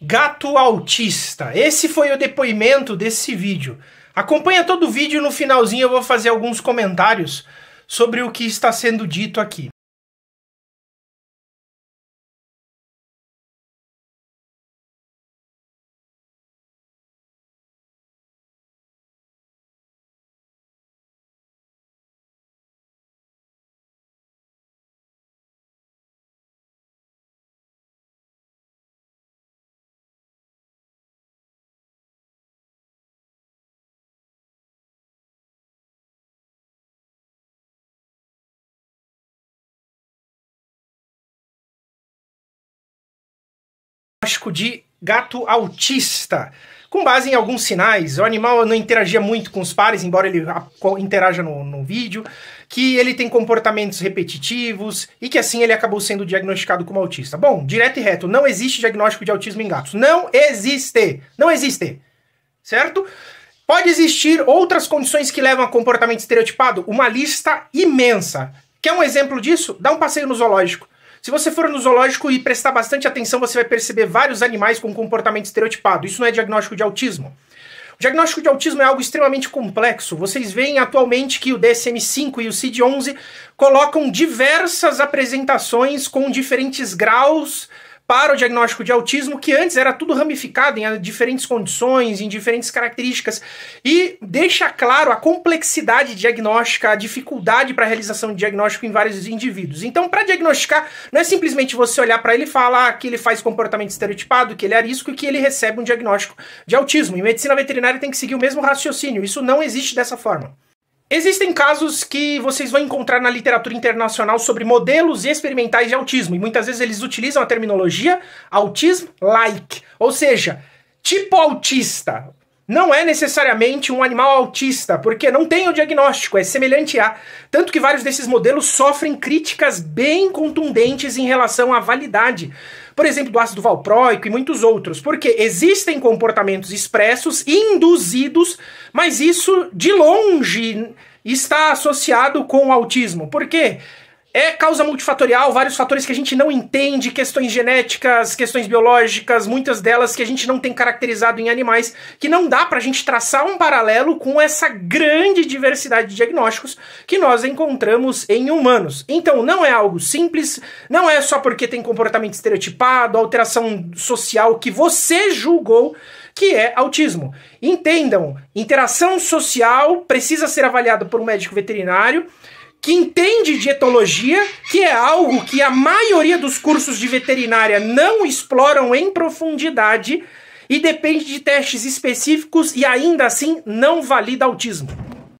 Gato autista. Esse foi o depoimento desse vídeo. Acompanha todo o vídeo e no finalzinho eu vou fazer alguns comentários sobre o que está sendo dito aqui. De gato autista, com base em alguns sinais. O animal não interagia muito com os pares, embora ele interaja no vídeo, que ele tem comportamentos repetitivos e que assim ele acabou sendo diagnosticado como autista. Bom, direto e reto, não existe diagnóstico de autismo em gatos. Não existe! Não existe! Certo? Pode existir outras condições que levam a comportamento estereotipado? Uma lista imensa. Quer um exemplo disso? Dá um passeio no zoológico. Se você for no zoológico e prestar bastante atenção, você vai perceber vários animais com comportamento estereotipado. Isso não é diagnóstico de autismo. O diagnóstico de autismo é algo extremamente complexo. Vocês veem atualmente que o DSM-5 e o CID-11 colocam diversas apresentações com diferentes graus para o diagnóstico de autismo, que antes era tudo ramificado em diferentes condições, em diferentes características, e deixa claro a complexidade diagnóstica, a dificuldade para a realização de diagnóstico em vários indivíduos. Então, para diagnosticar, não é simplesmente você olhar para ele e falar que ele faz comportamento estereotipado, que ele é a risco e que ele recebe um diagnóstico de autismo. Em medicina veterinária tem que seguir o mesmo raciocínio, isso não existe dessa forma. Existem casos que vocês vão encontrar na literatura internacional sobre modelos experimentais de autismo, e muitas vezes eles utilizam a terminologia autism-like, ou seja, tipo autista. Não é necessariamente um animal autista, porque não tem o diagnóstico, é semelhante a. Tanto que vários desses modelos sofrem críticas bem contundentes em relação à validade. Por exemplo, do ácido valproico e muitos outros. Porque existem comportamentos expressos, induzidos, mas isso de longe está associado com o autismo. Por quê? É causa multifatorial, vários fatores que a gente não entende, questões genéticas, questões biológicas, muitas delas que a gente não tem caracterizado em animais, que não dá pra gente traçar um paralelo com essa grande diversidade de diagnósticos que nós encontramos em humanos. Então não é algo simples, não é só porque tem comportamento estereotipado, alteração social que você julgou que é autismo. Entendam, interação social precisa ser avaliada por um médico veterinário que entende de etologia, que é algo que a maioria dos cursos de veterinária não exploram em profundidade e depende de testes específicos e ainda assim não valida autismo.